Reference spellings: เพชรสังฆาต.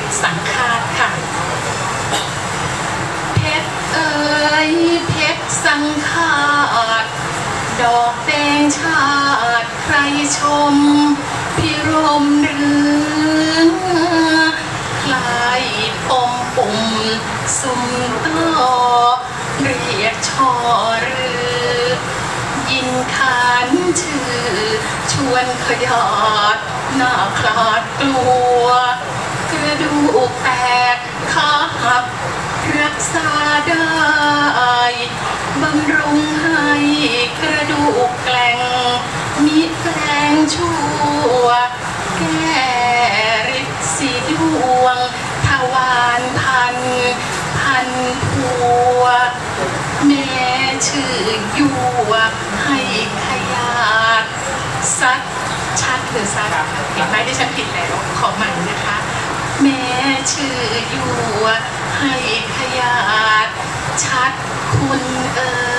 ชรสังฆาตค่ะเพชรเอ๋ยเพชรสังฆาตดอกแดงชาติใครชมพิรมเรื่องคลายปมปุ่มสุ่มต่อเรียกชอรือยินขานชื่อชวนขยอดหน้าคลาดกลัวกระดูกแตกขาหักรักษาได้บำรุงให้กระดูกแกล้งมิแกล้งชั่วแก่ฤทธิ์สีดวงทวารพันผัวแม่ชื่อยวกให้ขยาดซัดชัดหรือซัดเห็นไหมที่ฉันผิดแล้วขอใหม่นะคะแม่ชื่อยวกให้ขยาดชัดคุณ